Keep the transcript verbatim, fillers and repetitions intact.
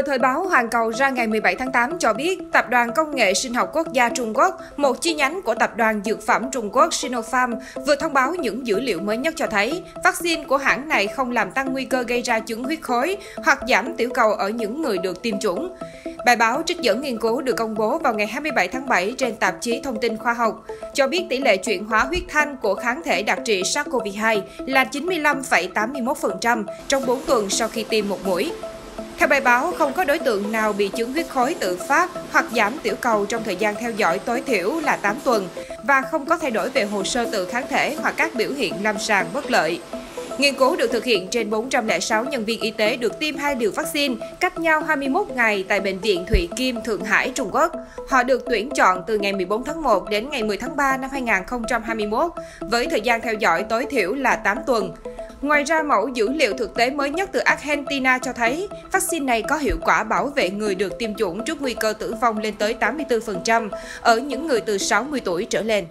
Tờ Thời báo Hoàn Cầu ra ngày mười bảy tháng tám cho biết Tập đoàn Công nghệ Sinh học Quốc gia Trung Quốc, một chi nhánh của Tập đoàn Dược phẩm Trung Quốc Sinopharm, vừa thông báo những dữ liệu mới nhất cho thấy vaccine của hãng này không làm tăng nguy cơ gây ra chứng huyết khối hoặc giảm tiểu cầu ở những người được tiêm chủng. Bài báo trích dẫn nghiên cứu được công bố vào ngày hai mươi bảy tháng bảy trên Tạp chí Thông tin Khoa học, cho biết tỷ lệ chuyển hóa huyết thanh của kháng thể đặc trị SARS-xê o vê hai là chín mươi lăm phẩy tám mươi mốt phần trăm trong bốn tuần sau khi tiêm một mũi. Theo bài báo, không có đối tượng nào bị chứng huyết khối tự phát hoặc giảm tiểu cầu trong thời gian theo dõi tối thiểu là tám tuần và không có thay đổi về hồ sơ tự kháng thể hoặc các biểu hiện lâm sàng bất lợi. Nghiên cứu được thực hiện trên bốn trăm lẻ sáu nhân viên y tế được tiêm hai liều vaccine cách nhau hai mươi mốt ngày tại Bệnh viện Thụy Kim, Thượng Hải, Trung Quốc. Họ được tuyển chọn từ ngày mười bốn tháng một đến ngày mười tháng ba năm hai nghìn không trăm hai mươi mốt, với thời gian theo dõi tối thiểu là tám tuần. Ngoài ra, mẫu dữ liệu thực tế mới nhất từ Argentina cho thấy vaccine này có hiệu quả bảo vệ người được tiêm chủng trước nguy cơ tử vong lên tới tám mươi tư phần trăm ở những người từ sáu mươi tuổi trở lên.